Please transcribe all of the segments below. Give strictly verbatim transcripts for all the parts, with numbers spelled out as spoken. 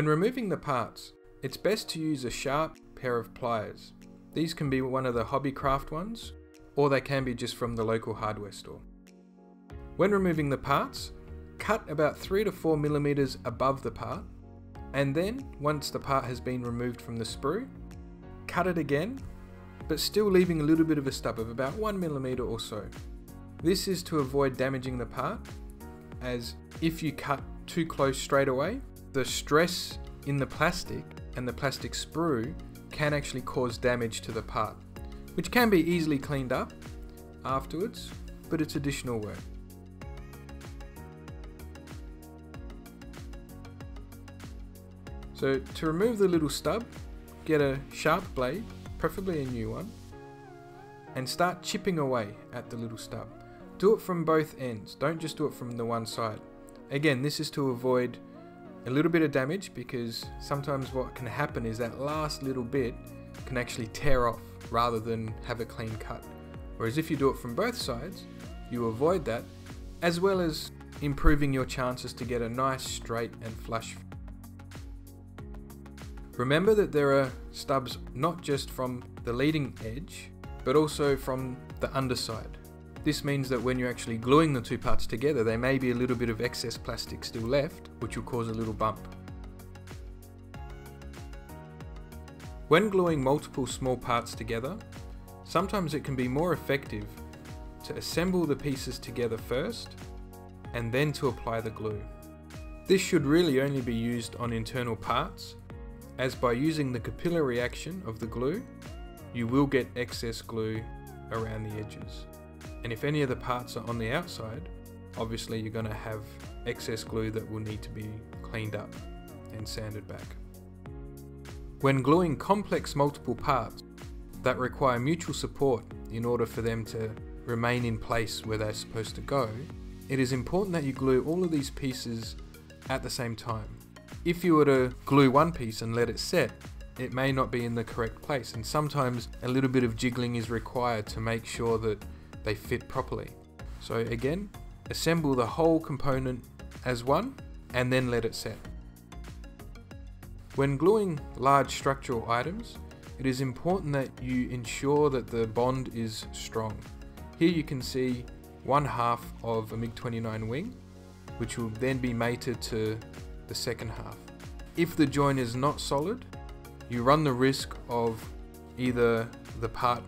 When removing the parts, it's best to use a sharp pair of pliers. These can be one of the Hobbycraft ones, or they can be just from the local hardware store. When removing the parts, cut about three to four millimeters above the part, and then, once the part has been removed from the sprue, cut it again, but still leaving a little bit of a stub of about one millimeter or so. This is to avoid damaging the part, as if you cut too close straight away, the stress in the plastic and the plastic sprue can actually cause damage to the part, which can be easily cleaned up afterwards, but it's additional work. So to remove the little stub, get a sharp blade, preferably a new one, and start chipping away at the little stub. Do it from both ends, don't just do it from the one side. Again, this is to avoid a little bit of damage, because sometimes what can happen is that last little bit can actually tear off rather than have a clean cut. Whereas if you do it from both sides, you avoid that, as well as improving your chances to get a nice straight and flush. Remember that there are stubs not just from the leading edge, but also from the underside. This means that when you're actually gluing the two parts together, there may be a little bit of excess plastic still left, which will cause a little bump. When gluing multiple small parts together, sometimes it can be more effective to assemble the pieces together first, and then to apply the glue. This should really only be used on internal parts, as by using the capillary action of the glue, you will get excess glue around the edges. And if any of the parts are on the outside, obviously you're going to have excess glue that will need to be cleaned up and sanded back. When gluing complex multiple parts that require mutual support in order for them to remain in place where they're supposed to go, it is important that you glue all of these pieces at the same time. If you were to glue one piece and let it set, it may not be in the correct place, and sometimes a little bit of jiggling is required to make sure that they fit properly. So again, assemble the whole component as one and then let it set. When gluing large structural items, it is important that you ensure that the bond is strong. Here you can see one half of a MiG twenty-nine wing, which will then be mated to the second half. If the join is not solid, you run the risk of either the part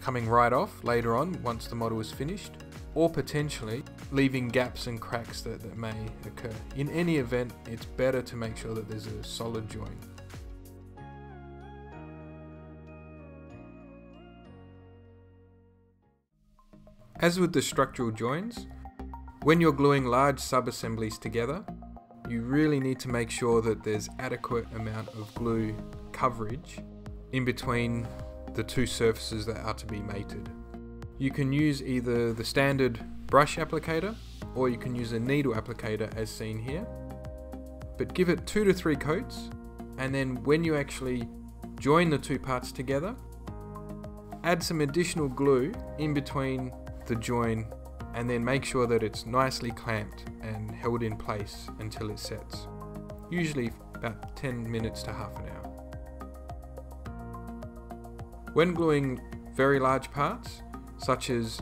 coming right off later on once the model is finished, or potentially leaving gaps and cracks that, that may occur. In any event, it's better to make sure that there's a solid join. As with the structural joins, when you're gluing large sub-assemblies together, you really need to make sure that there's adequate amount of glue coverage in between the two surfaces that are to be mated. You can use either the standard brush applicator, or you can use a needle applicator as seen here, but give it two to three coats, and then when you actually join the two parts together, add some additional glue in between the join, and then make sure that it's nicely clamped and held in place until it sets, usually about ten minutes to half an hour. When gluing very large parts, such as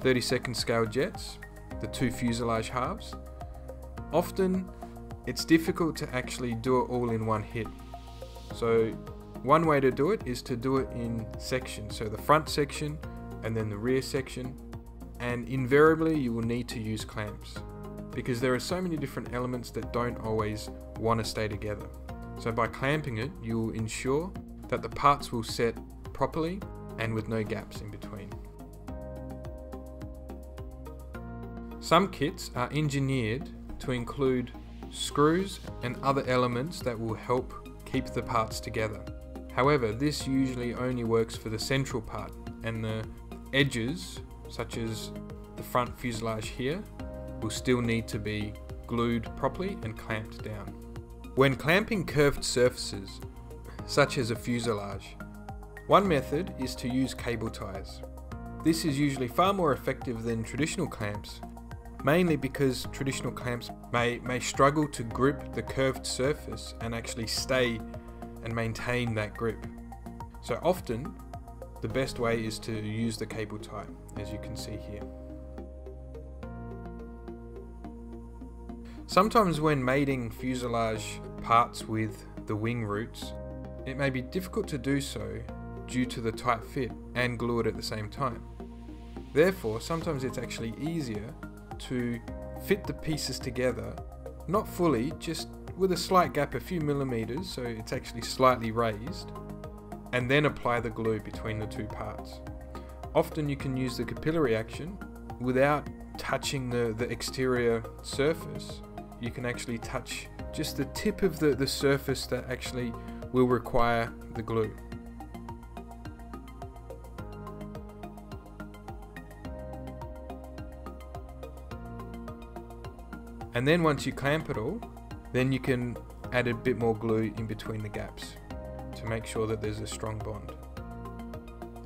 thirty-second scale jets, the two fuselage halves, often it's difficult to actually do it all in one hit. So one way to do it is to do it in sections, so the front section and then the rear section, and invariably you will need to use clamps, because there are so many different elements that don't always want to stay together. So by clamping it, you will ensure that the parts will set properly and with no gaps in between. Some kits are engineered to include screws and other elements that will help keep the parts together. However, this usually only works for the central part, and the edges, such as the front fuselage here, will still need to be glued properly and clamped down. When clamping curved surfaces, such as a fuselage, one method is to use cable ties. This is usually far more effective than traditional clamps, mainly because traditional clamps may, may struggle to grip the curved surface and actually stay and maintain that grip. So often, the best way is to use the cable tie, as you can see here. Sometimes when mating fuselage parts with the wing roots, it may be difficult to do so due to the tight fit and glue it at the same time. Therefore, sometimes it's actually easier to fit the pieces together, not fully, just with a slight gap, a few millimeters, so it's actually slightly raised, and then apply the glue between the two parts. Often you can use the capillary action without touching the, the exterior surface. You can actually touch just the tip of the, the surface that actually will require the glue. And then once you clamp it all, then you can add a bit more glue in between the gaps to make sure that there's a strong bond.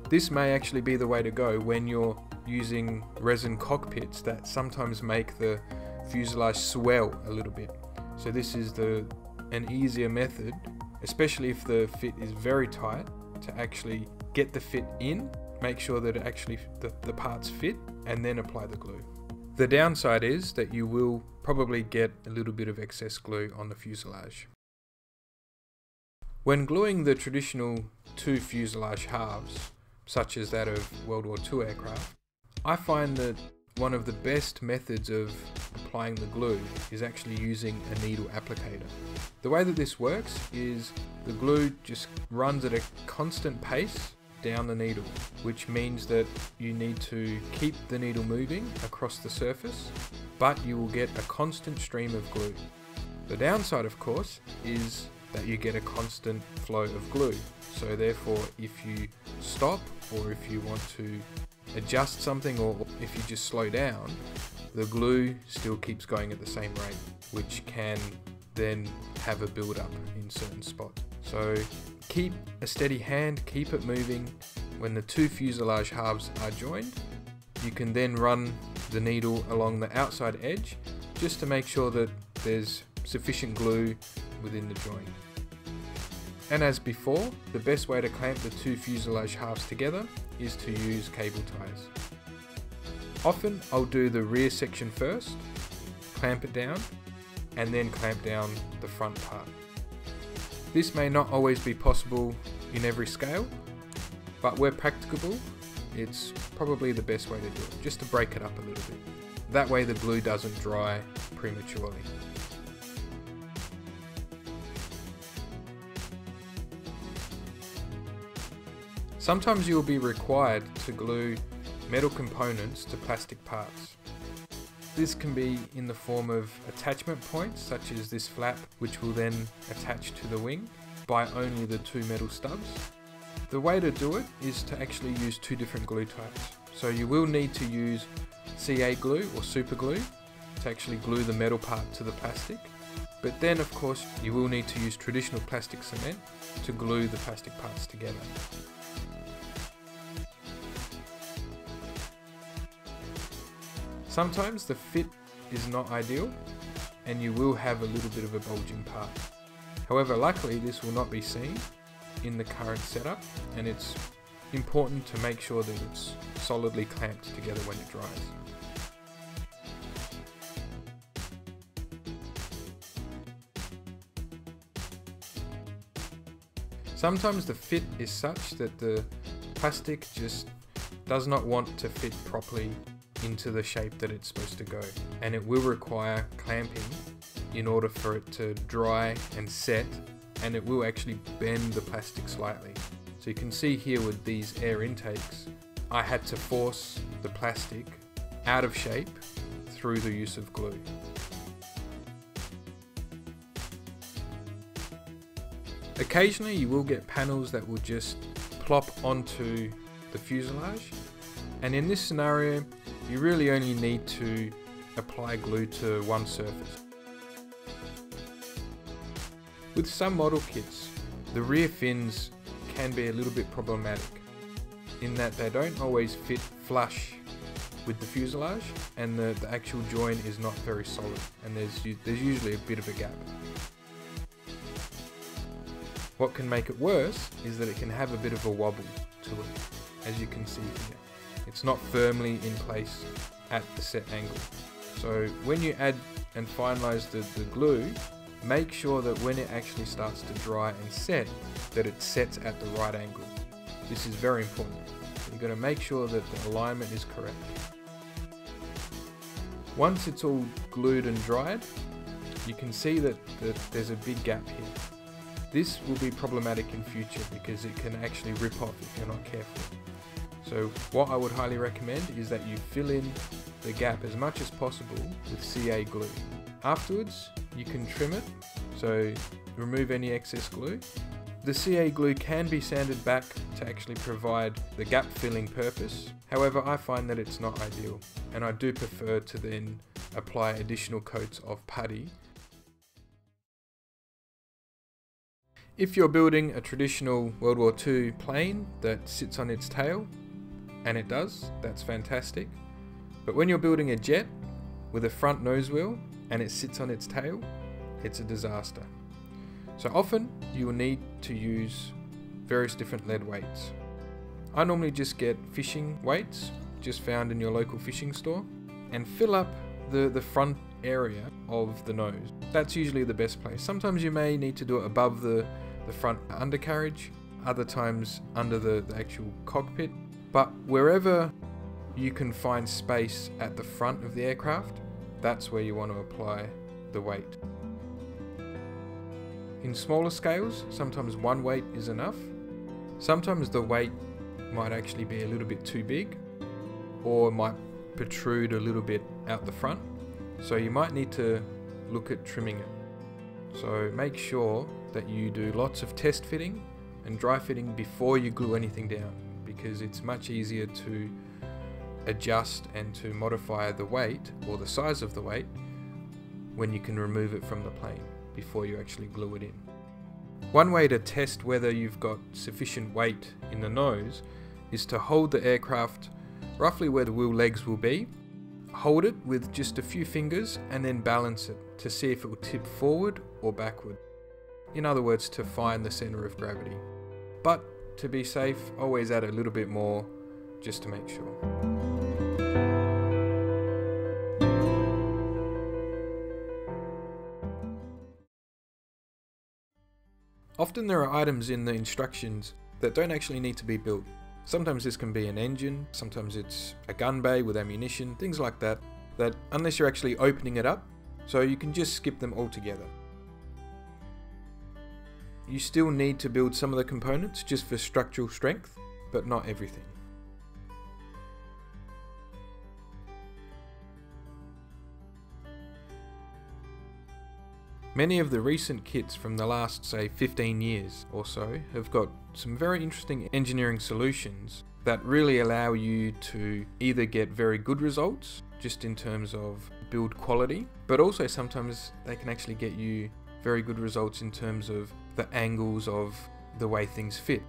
This may actually be the way to go when you're using resin cockpits that sometimes make the fuselage swell a little bit. So this is the an easier method, especially if the fit is very tight, to actually get the fit in, make sure that it actually the, the parts fit, and then apply the glue. The downside is that you will probably get a little bit of excess glue on the fuselage. When gluing the traditional two fuselage halves, such as that of World War Two aircraft, I find that one of the best methods of applying the glue is actually using a needle applicator. The way that this works is the glue just runs at a constant pace down the needle, which means that you need to keep the needle moving across the surface, but you will get a constant stream of glue. The downside, of course, is that you get a constant flow of glue. So therefore, if you stop, or if you want to adjust something, or if you just slow down, the glue still keeps going at the same rate, which can then have a build-up in certain spots. So keep a steady hand, keep it moving. When the two fuselage halves are joined, you can then run the needle along the outside edge just to make sure that there's sufficient glue within the joint. And as before, the best way to clamp the two fuselage halves together is to use cable ties. Often I'll do the rear section first, clamp it down, and then clamp down the front part. This may not always be possible in every scale, but where practicable, it's probably the best way to do it, just to break it up a little bit. That way the glue doesn't dry prematurely. Sometimes you will be required to glue metal components to plastic parts. This can be in the form of attachment points, such as this flap, which will then attach to the wing by only the two metal stubs. The way to do it is to actually use two different glue types. So you will need to use C A glue or super glue to actually glue the metal part to the plastic. But then of course you will need to use traditional plastic cement to glue the plastic parts together. Sometimes the fit is not ideal and you will have a little bit of a bulging part. However, luckily this will not be seen in the current setup, and it's important to make sure that it's solidly clamped together when it dries. Sometimes the fit is such that the plastic just does not want to fit properly into the shape that it's supposed to go, and it will require clamping in order for it to dry and set, and it will actually bend the plastic slightly. So you can see here with these air intakes, I had to force the plastic out of shape through the use of glue. Occasionally you will get panels that will just plop onto the fuselage, and in this scenario you really only need to apply glue to one surface. With some model kits, the rear fins can be a little bit problematic in that they don't always fit flush with the fuselage, and the, the actual join is not very solid, and there's, there's usually a bit of a gap. What can make it worse is that it can have a bit of a wobble to it, as you can see here. It's not firmly in place at the set angle. So when you add and finalize the, the glue, make sure that when it actually starts to dry and set, that it sets at the right angle. This is very important. You've got to make sure that the alignment is correct. Once it's all glued and dried, you can see that, that there's a big gap here. This will be problematic in future because it can actually rip off if you're not careful. So what I would highly recommend is that you fill in the gap as much as possible with C A glue. Afterwards, you can trim it, so remove any excess glue. The C A glue can be sanded back to actually provide the gap filling purpose. However, I find that it's not ideal, and I do prefer to then apply additional coats of putty. If you're building a traditional World War Two plane that sits on its tail, and it does, that's fantastic. But when you're building a jet with a front nose wheel and it sits on its tail, it's a disaster. So often you will need to use various different lead weights. I normally just get fishing weights, just found in your local fishing store, and fill up the, the front area of the nose. That's usually the best place. Sometimes you may need to do it above the, the front undercarriage, other times under the, the actual cockpit, but wherever you can find space at the front of the aircraft, that's where you want to apply the weight. In smaller scales, sometimes one weight is enough. Sometimes the weight might actually be a little bit too big, or might protrude a little bit out the front. So you might need to look at trimming it. So make sure that you do lots of test fitting and dry fitting before you glue anything down, because it's much easier to adjust and to modify the weight or the size of the weight when you can remove it from the plane before you actually glue it in. One way to test whether you've got sufficient weight in the nose is to hold the aircraft roughly where the wheel legs will be, hold it with just a few fingers, and then balance it to see if it will tip forward or backward. In other words, to find the center of gravity. But to be safe, always add a little bit more just to make sure. Often there are items in the instructions that don't actually need to be built. Sometimes this can be an engine, sometimes it's a gun bay with ammunition, things like that, that unless you're actually opening it up, so you can just skip them altogether. You still need to build some of the components just for structural strength, but not everything. Many of the recent kits from the last, say, fifteen years or so have got some very interesting engineering solutions that really allow you to either get very good results, just in terms of build quality, but also sometimes they can actually get you very good results in terms of the angles of the way things fit.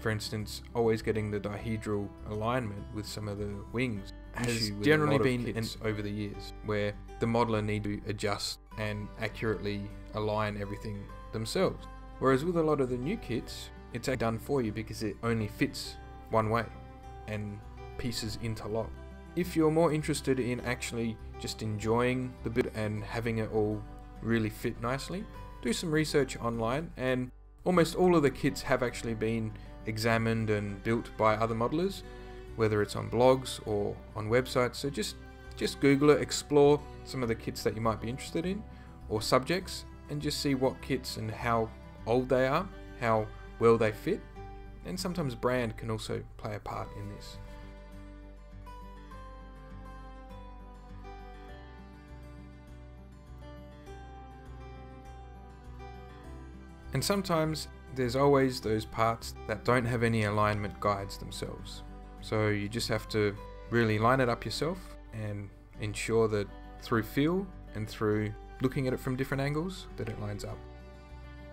For instance, always getting the dihedral alignment with some of the wings has generally been an issue over the years, where the modeler need to adjust and accurately align everything themselves. Whereas with a lot of the new kits, it's done for you because it only fits one way and pieces interlock. If you're more interested in actually just enjoying the build and having it all really fit nicely, do some research online, and almost all of the kits have actually been examined and built by other modelers, whether it's on blogs or on websites. So just just Google it, explore some of the kits that you might be interested in, or subjects, and just see what kits and how old they are, how well they fit, and sometimes brand can also play a part in this. And sometimes there's always those parts that don't have any alignment guides themselves. So you just have to really line it up yourself and ensure that through feel and through looking at it from different angles that it lines up.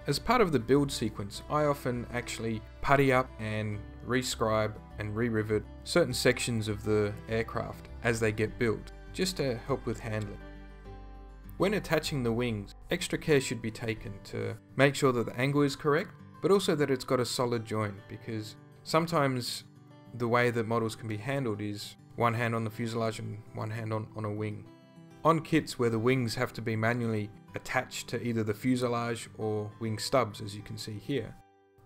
As part of the build sequence, I often actually putty up and rescribe and re-rivet certain sections of the aircraft as they get built, just to help with handling. When attaching the wings, extra care should be taken to make sure that the angle is correct, but also that it's got a solid joint, because sometimes the way that models can be handled is one hand on the fuselage and one hand on, on a wing. On kits where the wings have to be manually attached to either the fuselage or wing stubs, as you can see here,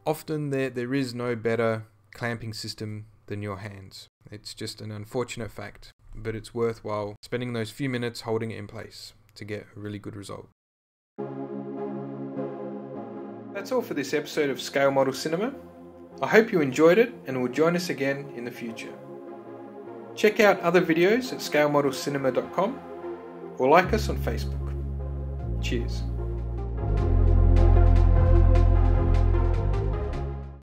often there, there is no better clamping system than your hands. It's just an unfortunate fact, but it's worthwhile spending those few minutes holding it in place to get a really good result. That's all for this episode of Scale Model Cinema. I hope you enjoyed it and will join us again in the future. Check out other videos at scale model cinema dot com or like us on Facebook. Cheers.